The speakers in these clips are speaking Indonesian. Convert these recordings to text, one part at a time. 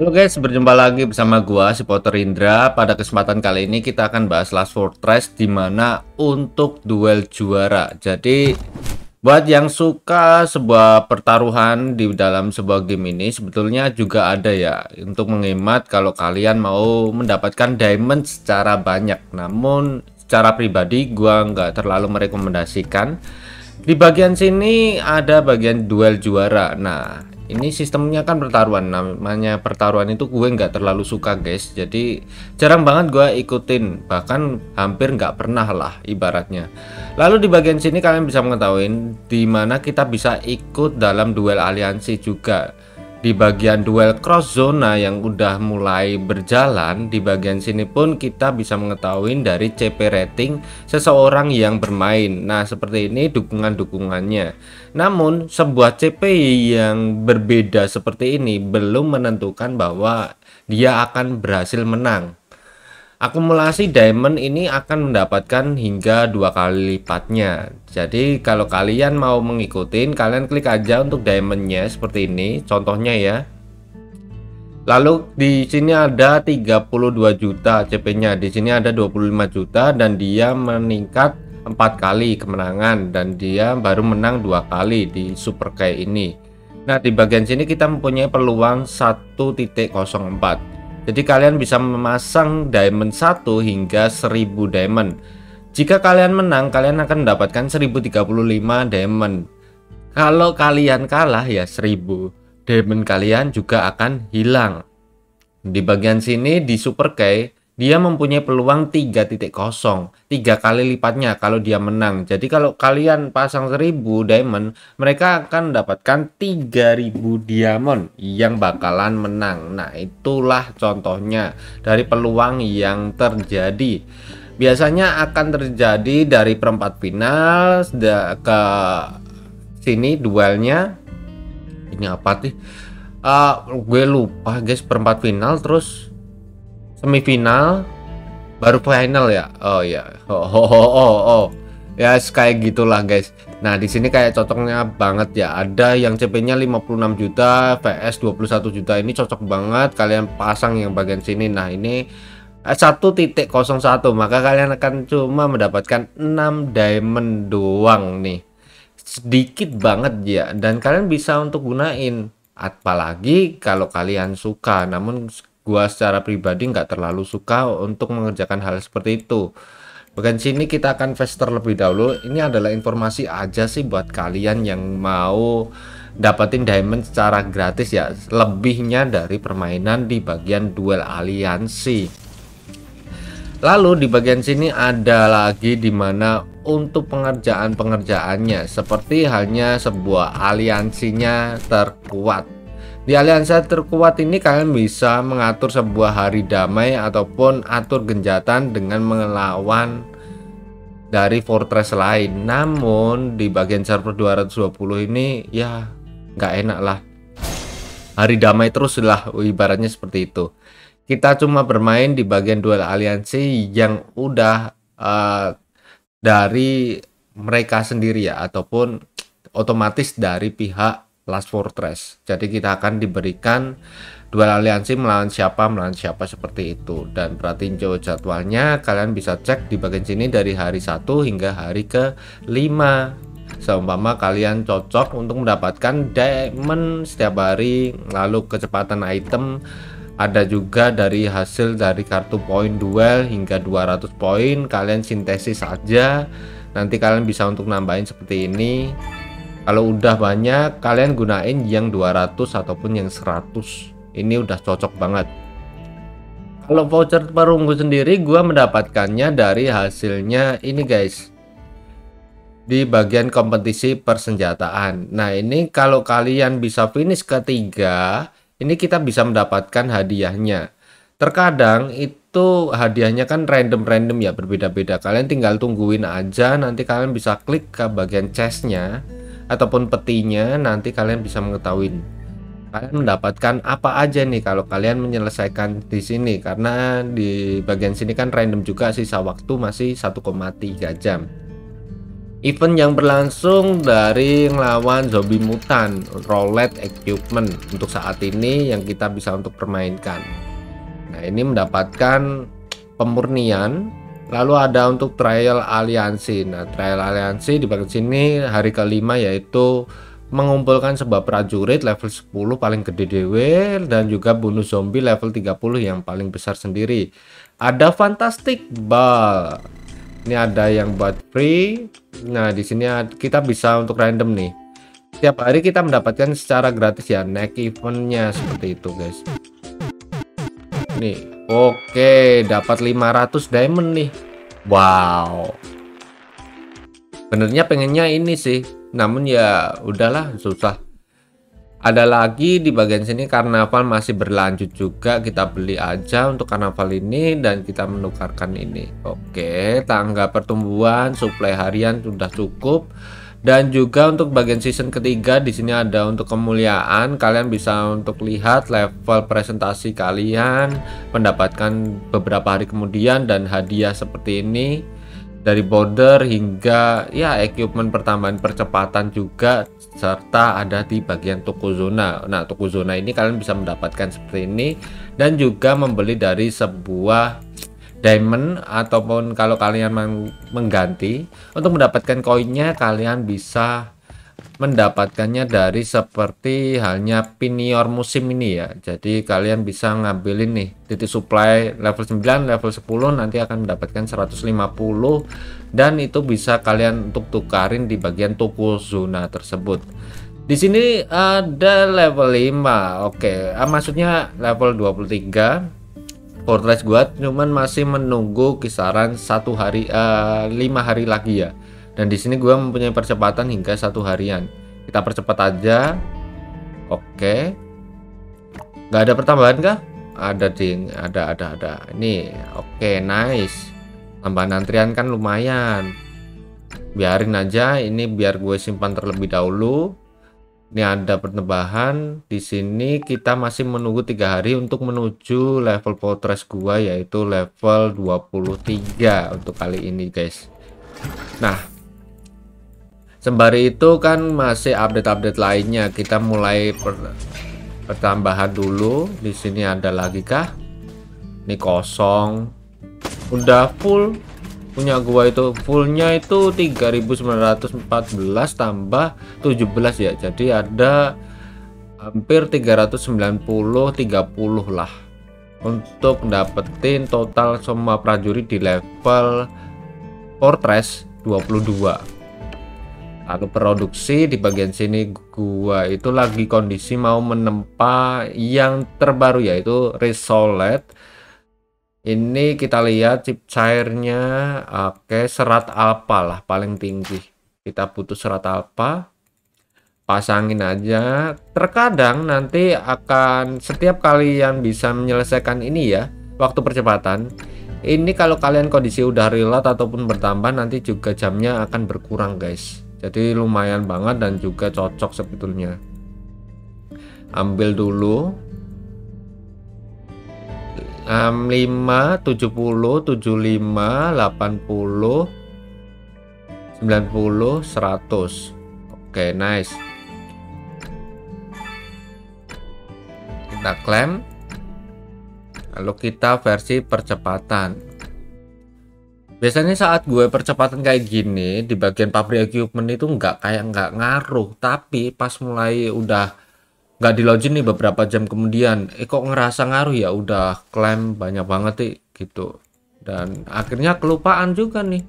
Halo guys, berjumpa lagi bersama gua si Potter Indra. Pada kesempatan kali ini kita akan bahas Last Fortress, dimana untuk duel juara. Jadi buat yang suka sebuah pertaruhan di dalam sebuah game ini, sebetulnya juga ada ya untuk menghemat kalau kalian mau mendapatkan diamond secara banyak. Namun secara pribadi gua nggak terlalu merekomendasikan. Di bagian sini ada bagian duel juara. Nah, ini sistemnya kan pertaruhan, namanya pertaruhan itu gue nggak terlalu suka guys, jadi jarang banget gue ikutin, bahkan hampir nggak pernah lah ibaratnya. Lalu di bagian sini kalian bisa mengetahui dimana kita bisa ikut dalam duel aliansi juga. Di bagian duel cross zona yang udah mulai berjalan, di bagian sini pun kita bisa mengetahui dari CP rating seseorang yang bermain. Nah, seperti ini dukungan-dukungannya. Namun sebuah CP yang berbeda seperti ini belum menentukan bahwa dia akan berhasil menang. Akumulasi diamond ini akan mendapatkan hingga 2 kali lipatnya. Jadi kalau kalian mau mengikuti, kalian klik aja untuk diamondnya seperti ini contohnya ya. Lalu di sini ada 32 juta CP-nya, di sini ada 25 juta dan dia meningkat 4 kali kemenangan dan dia baru menang 2 kali di Super Key ini. Nah, di bagian sini kita mempunyai peluang 1.04. Jadi kalian bisa memasang diamond 1 hingga 1000 diamond. Jika kalian menang, kalian akan mendapatkan 1035 diamond. Kalau kalian kalah ya 1000 diamond kalian juga akan hilang. Di bagian sini di Super Key dia mempunyai peluang 3.0, 3 kali lipatnya kalau dia menang. Jadi kalau kalian pasang 1000 diamond, mereka akan mendapatkan 3000 diamond yang bakalan menang. Nah, itulah contohnya dari peluang yang terjadi. Biasanya akan terjadi dari perempat final ke sini duelnya. Ini apa sih? Gue lupa guys, perempat final terus semifinal baru final ya. Oh ya. Ya kayak gitulah guys. Nah, di sini kayak cocoknya banget ya. Ada yang CP-nya 56 juta, PS 21 juta. Ini cocok banget kalian pasang yang bagian sini. Nah, ini 1.01, maka kalian akan cuma mendapatkan 6 diamond doang nih. Sedikit banget ya, dan kalian bisa untuk gunain apalagi kalau kalian suka. Namun gua secara pribadi nggak terlalu suka untuk mengerjakan hal seperti itu. Bagian sini kita akan fast terlebih dahulu. Ini adalah informasi aja sih buat kalian yang mau dapetin diamond secara gratis ya, lebihnya dari permainan di bagian duel aliansi. Lalu di bagian sini ada lagi dimana untuk pengerjaannya seperti halnya sebuah aliansinya terkuat. Di aliansi terkuat ini kalian bisa mengatur sebuah hari damai ataupun atur genjatan dengan melawan dari fortress lain. Namun di bagian server 220 ini ya nggak enak lah, hari damai terus lah ibaratnya seperti itu. Kita cuma bermain di bagian duel aliansi yang udah dari mereka sendiri ya, ataupun otomatis dari pihak Last Fortress. Jadi kita akan diberikan duel aliansi melawan siapa seperti itu. Dan perhatiin jadwalnya, kalian bisa cek di bagian sini dari hari 1 hingga hari ke-5. Seumpama kalian cocok untuk mendapatkan diamond setiap hari, lalu kecepatan item, ada juga dari hasil dari kartu poin duel hingga 200 poin. Kalian sintesis aja. Nanti kalian bisa untuk nambahin seperti ini. Kalau udah banyak, kalian gunain yang 200 ataupun yang 100. Ini udah cocok banget. Kalau voucher perunggu sendiri, gua mendapatkannya dari hasilnya ini guys. Di bagian kompetisi persenjataan. Nah, ini kalau kalian bisa finish ketiga, ini kita bisa mendapatkan hadiahnya. Terkadang itu hadiahnya kan random ya, berbeda-beda. Kalian tinggal tungguin aja, nanti kalian bisa klik ke bagian chestnya ataupun petinya, nanti kalian bisa mengetahui kalian mendapatkan apa aja nih kalau kalian menyelesaikan di sini, karena di bagian sini kan random juga. Sisa waktu masih 1,3 jam. Event yang berlangsung dari ngelawan zombie mutan, roulette equipment untuk saat ini yang kita bisa untuk permainkan. Nah, ini mendapatkan pemurnian, lalu ada untuk trial aliansi. Nah, trial aliansi di bagian sini hari ke-5 yaitu mengumpulkan sebuah prajurit level 10 paling gede dewe dan juga bunuh zombie level 30 yang paling besar sendiri. Ada fantastic ball. Ini ada yang buat free. Nah, di sini kita bisa untuk random nih. Setiap hari kita mendapatkan secara gratis ya naik eventnya seperti itu, guys. Nih, oke, dapat 500 diamond nih. Wow. Benernya pengennya ini sih, namun ya udahlah, susah. Ada lagi di bagian sini karnaval masih berlanjut juga, kita beli aja untuk karnaval ini dan kita menukarkan ini. Oke, tangga pertumbuhan, suplai harian sudah cukup. Dan juga untuk bagian season ketiga di sini ada untuk kemuliaan, kalian bisa untuk lihat level presentasi kalian, mendapatkan beberapa hari kemudian dan hadiah seperti ini. Dari border hingga ya equipment pertambahan percepatan juga, serta ada di bagian toko zona. Nah, toko zona ini kalian bisa mendapatkan seperti ini dan juga membeli dari sebuah diamond, ataupun kalau kalian mengganti untuk mendapatkan koinnya, kalian bisa mendapatkannya dari seperti halnya pinior musim ini ya. Jadi kalian bisa ngambilin nih titik supply level 9, level 10 nanti akan mendapatkan 150 dan itu bisa kalian untuk tukarin di bagian toko zona tersebut. Di sini ada level 5. Oke, maksudnya level 23 Fortress Guard, cuman masih menunggu kisaran 5 hari lagi ya. Dan di sini gue mempunyai percepatan hingga 1 harian. Kita percepat aja. Oke. Gak ada pertambahan kah? Ada ding, ada. Ini oke, nice. Tambahan antrian kan lumayan. Biarin aja, ini biar gue simpan terlebih dahulu. Ini ada pertambahan. Di sini kita masih menunggu 3 hari untuk menuju level fortress gue yaitu level 23 untuk kali ini, guys. Nah, sembari itu kan masih update-update lainnya, kita mulai pertambahan dulu. Di sini ada lagi kah? Ini kosong. Udah full. Punya gua itu fullnya itu 3914 tambah 17 ya. Jadi ada hampir 390, 30 lah untuk dapetin total semua prajurit di level Fortress 22. Lalu produksi di bagian sini gua itu lagi kondisi mau menempa yang terbaru yaitu Resolate. Ini kita lihat chip cairnya, oke, serat alpha lah paling tinggi. Kita butuh serat alpha, pasangin aja. Terkadang nanti akan setiap kalian bisa menyelesaikan ini ya, waktu percepatan. Ini kalau kalian kondisi udah reload ataupun bertambah nanti juga jamnya akan berkurang, guys. Jadi lumayan banget dan juga cocok sebetulnya. Ambil dulu 5, 70, 75, 80, 90, 100. Oke, nice. Kita klaim. Lalu kita versi percepatan. Biasanya saat gue percepatan kayak gini di bagian pabrik equipment itu nggak ngaruh, tapi pas mulai udah nggak di login nih beberapa jam kemudian kok ngerasa ngaruh ya, udah klaim banyak banget nih gitu dan akhirnya kelupaan juga nih.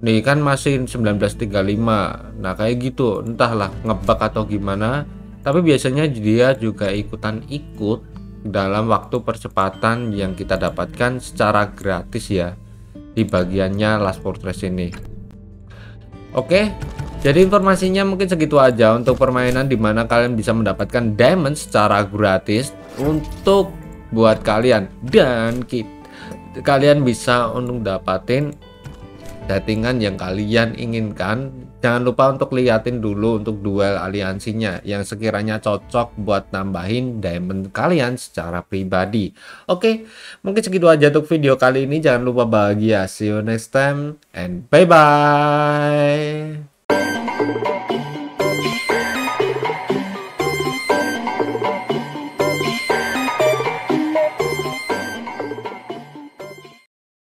Nih kan masih 1935. Nah, kayak gitu entahlah ngebug atau gimana, tapi biasanya dia juga ikutan ikut dalam waktu percepatan yang kita dapatkan secara gratis ya di bagiannya Last Fortress ini. Oke, jadi informasinya mungkin segitu aja untuk permainan dimana kalian bisa mendapatkan diamond secara gratis untuk buat kalian, dan kalian bisa untuk dapatin settingan yang kalian inginkan Jangan lupa untuk liatin dulu untuk duel aliansinya yang sekiranya cocok buat nambahin diamond kalian secara pribadi. Oke, mungkin segitu aja untuk video kali ini. Jangan lupa bahagia. See you next time and bye-bye.